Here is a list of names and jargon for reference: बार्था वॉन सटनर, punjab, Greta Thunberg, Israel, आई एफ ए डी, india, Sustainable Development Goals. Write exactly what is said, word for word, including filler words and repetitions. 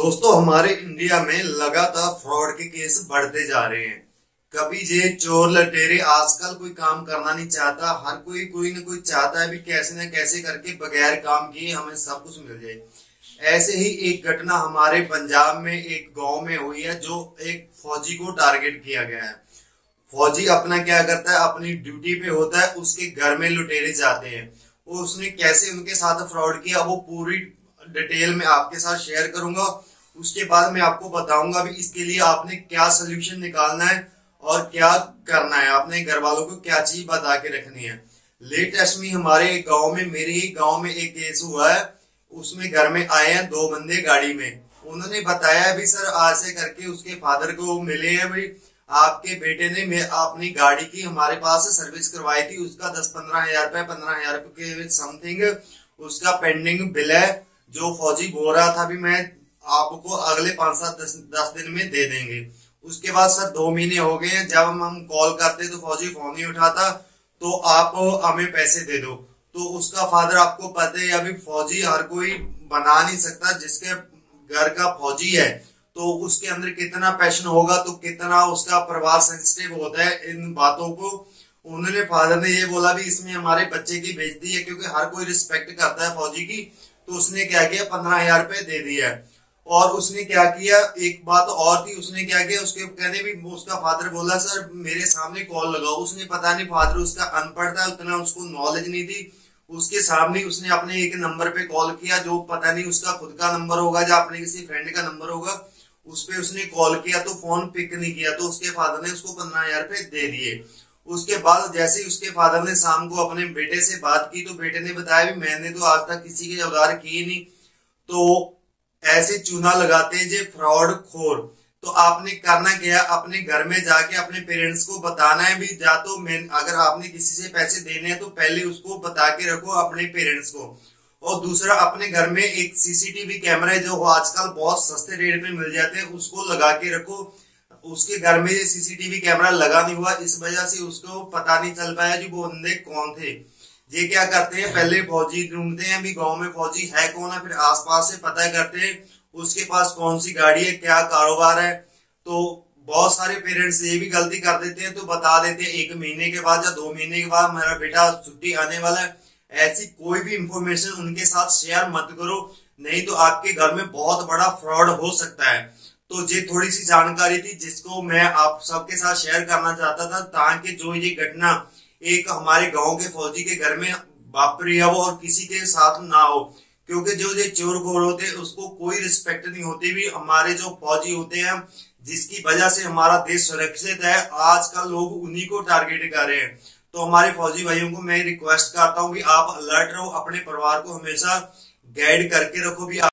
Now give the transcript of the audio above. दोस्तों हमारे इंडिया में लगातार फ्रॉड के केस बढ़ते जा रहे हैं। कभी ये चोर लटेरे आजकल कोई काम करना नहीं चाहता, हर कोई कोई न कोई चाहता है भी कैसे न कैसे करके बगैर काम किए हमें सब कुछ मिल जाए। ऐसे ही एक घटना हमारे पंजाब में एक गांव में हुई है, जो एक फौजी को टारगेट किया गया है। फौजी अपना क्या करता है, अपनी ड्यूटी पे होता है, उसके घर में लुटेरे जाते हैं और उसने कैसे उनके साथ फ्रॉड किया वो पूरी डिटेल में आपके साथ शेयर करूंगा। उसके बाद मैं आपको बताऊंगा भी इसके लिए आपने क्या सोल्यूशन निकालना है और क्या करना है, आपने घर वालों को क्या चीज बता के रखनी है। लेटेस्ट में हमारे गांव में मेरे ही गांव में एक केस हुआ है। उसमें घर में आए हैं दो बंदे गाड़ी में, उन्होंने बताया भी सर आज से करके उसके फादर को मिले हैं, भाई आपके बेटे ने मैं अपनी गाड़ी की हमारे पास सर्विस करवाई थी, उसका दस पंद्रह हजार रुपए पंद्रह हजार रुपए के समथिंग उसका पेंडिंग बिल है, जो फौजी बोल रहा था भी मैं आपको अगले पांच सात दस, दस दिन में दे देंगे। उसके बाद सर दो महीने हो गए हैं, जब हम कॉल करते तो फौजी फोन नहीं उठाता, तो आप हमें पैसे दे दो। तो उसका फादर आपको पता है अभी फौजी हर कोई बना नहीं सकता, जिसके घर का फौजी है तो उसके अंदर कितना पैशन होगा तो कितना उसका परिवार सेंसिटिव होता है इन बातों को। उन्होंने फादर ने ये बोला भी इसमें हमारे बच्चे की बेइज्जती है, क्योंकि हर कोई रिस्पेक्ट करता है फौजी की। तो उसने क्या किया पंद्रह हजार रुपए दे दिया। और उसने क्या किया, एक बात और थी, उसने क्या किया उसके कहने भी उसका फादर बोला सर मेरे सामने कॉल लगाओ। उसने पता नहीं फादर उसका अनपढ़ था, उतना उसको नॉलेज नहीं थी, उसके सामने उसने अपने एक नंबर पे कॉल किया, जो पता नहीं उसका खुद का नंबर होगा या अपने किसी फ्रेंड का नंबर होगा, उस पर उसने कॉल किया तो फोन पिक नहीं किया, तो उसके फादर ने उसको पंद्रह हजार रुपए दे दिए। उसके बाद जैसे उसके फादर ने शाम को अपने बेटे से बात की तो बेटे ने बताया भी मैंने तो आज तक किसी की उधार की नहीं। तो ऐसे चूना लगाते हैं जे फ्रॉड खोर। तो आपने करना क्या, अपने घर में जाके अपने पेरेंट्स को बताना है भी, या तो मैं अगर आपने किसी से पैसे देने हैं तो पहले उसको बता के रखो अपने पेरेंट्स को। और दूसरा अपने घर में एक सीसीटीवी कैमरा है, जो आजकल बहुत सस्ते रेट में मिल जाते हैं, उसको लगा के रखो। उसके घर में ये सीसीटीवी कैमरा लगा नहीं हुआ, इस वजह से उसको पता नहीं चल पाया कि वो बंदे कौन थे। ये क्या करते हैं पहले फौजी ढूंढते हैं भी गांव में फौजी है कौन है, फिर आसपास से पता करते हैं उसके पास कौन सी गाड़ी है, क्या कारोबार है। तो बहुत सारे पेरेंट्स ये भी गलती कर देते हैं, तो बता देते हैं एक महीने के बाद या दो महीने के बाद मेरा बेटा छुट्टी आने वाला है। ऐसी कोई भी इंफॉर्मेशन उनके साथ शेयर मत करो, नहीं तो आपके घर में बहुत बड़ा फ्रॉड हो सकता है। तो ये थोड़ी सी जानकारी थी जिसको मैं आप सबके साथ शेयर करना चाहता था, ताकि जो ये घटना एक हमारे गांव के फौजी के घर में वापरी हो और किसी के साथ ना हो। क्योंकि जो ये चोर गोर होते हैं उसको कोई रिस्पेक्ट नहीं होती भी, हमारे जो फौजी होते हैं जिसकी वजह से हमारा देश सुरक्षित है, आजकल लोग उन्हीं को टारगेट कर रहे हैं। तो हमारे फौजी भाइयों को मैं रिक्वेस्ट करता हूँ कि आप अलर्ट रहो, अपने परिवार को हमेशा गाइड करके रखो भी।